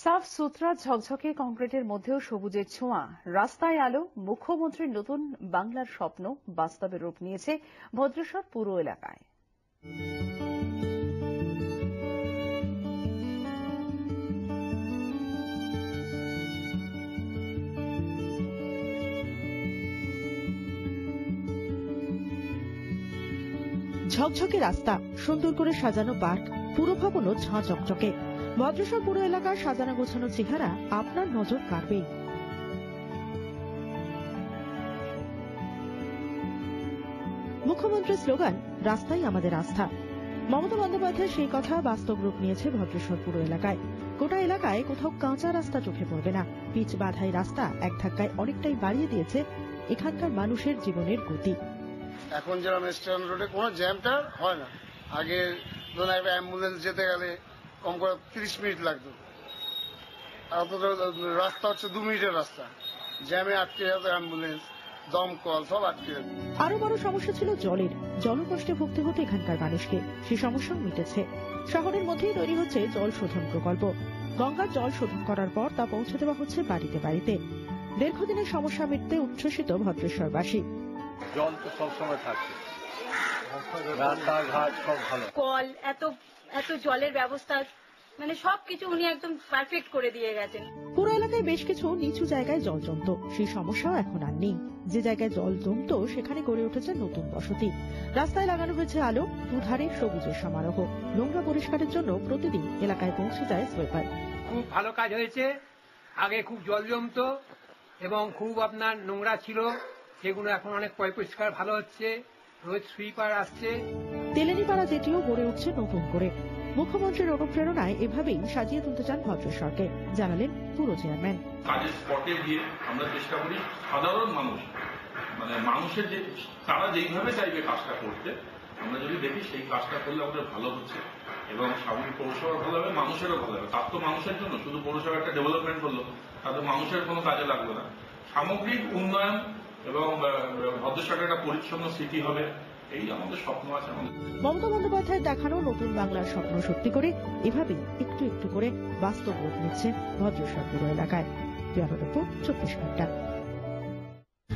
साफ सुतरा झकझके कंक्रीटर मध्य सबुजे छोया रास्ताय आलो मुख्यमंत्री नतून बांगलार स्वप्न वास्तव रूप निये भद्रेश्वर पुरो एलाकाय झकझके रास्ता सुंदर करे सजानो पार्क पुरो भवनो झा झकझके भद्रेश्वर पुरो एलाकार सजाना गोछानो চেহারা আপনার নজর কাড়বে। মুখ্যমন্ত্রীর স্লোগান রাস্তাই আমাদের আস্থা। মমতা বন্দ্যোপাধ্যায় সেই কথা বাস্তব রূপ নিয়েছে ভদ্রেশ্বর পুরো এলাকায়। গোটা এলাকায় কোথাও কাঁচা রাস্তা চোখে পড়বে না। পিচ বাঁধাই রাস্তা এক ধাক্কায় অনেকটাই বাড়িয়ে দিয়েছে এখানকার মানুষের জীবনের গতি। এখন যারা স্টেশন রোডে কোনো জ্যামটা হয় না, আগে অ্যাম্বুলেন্স যেতে গেলে কম করে ৩০ মিনিট লাগতো, রাস্তা হচ্ছে ২ মিনিটের রাস্তা, জ্যামে আটকে যেত অ্যাম্বুলেন্স দমকল সব আটকে যেত। আরো বড় সমস্যা ছিল জলের, জলকষ্টে ভুগতে হতো এখানকার মানুষকে, সেই সমস্যা মিটেছে। শহরের মধ্যেই তৈরি হচ্ছে জল শোধন প্রকল্প, গঙ্গার জল শোধন করার পর তা পৌঁছে দেওয়া হচ্ছে বাড়িতে বাড়িতে। দীর্ঘদিনের সমস্যা মিটতে উচ্ছ্বসিত ভদ্রেশ্বরবাসী। জল তো সবসময় থাকছে, রাস্তাঘাট সব ভালো, কল এত জলের ব্যবস্থা, মানে সবকিছু উনি একদম পারফেক্ট করে দিয়ে গেছেন। পুরো এলাকায় বেশ কিছু নিচু জায়গায় জল জমত, সেই সমস্যাও এখন আর নেই। যে জায়গায় জল জমত সেখানে গড়ে উঠেছে নতুন বসতি, রাস্তায় লাগানো হয়েছে আলো, দুধারে সবুজের সমারোহ। নোংরা পরিষ্কারের জন্য প্রতিদিন এলাকায় পৌঁছে যায় সুইপার। খুব ভালো কাজ হয়েছে, আগে খুব জল জমত এবং খুব আপনার নোংরা ছিল, সেগুলো এখন অনেক পরিষ্কার ভালো হচ্ছে, রোজ সুইপার আসছে। তেলেনিপাড়া জেটিও গড়ে উঠছে নতুন করে। মুখ্যমন্ত্রীর অনুপ্রেরণায় এভাবেই সাজিয়ে তুলতে চান ভদ্রেশ্বরকে, জানালেন পুরো চেয়ারম্যান। কাজের স্পটে গিয়ে আমরা চেষ্টা করি সাধারণ মানুষ, মানে মানুষের যে তারা যেইভাবে চাইবে কাজটা করতে, আমরা যদি দেখি সেই কাজটা করলে আমাদের ভালো হচ্ছে এবং সামনে পৌরসভা ভালো হবে, মানুষেরও ভালো হবে। তার তো মানুষের জন্য, শুধু পৌরসভা একটা ডেভেলপমেন্ট করলো তাতে মানুষের কোনো কাজে লাগলো না। সামগ্রিক উন্নয়ন এবং ভদ্রেশ্বরের একটা পরিচ্ছন্ন সিটি হবে, এই আমাদের স্বপ্ন আছে। মমতা বন্দ্যোপাধ্যায়ের দেখানো নতুন বাংলার স্বপ্ন সত্যি করে এভাবেই একটু একটু করে বাস্তব রূপ নিচ্ছে ভদ্রেশ্বর পুরো এলাকায়। ২৪ ঘন্টা।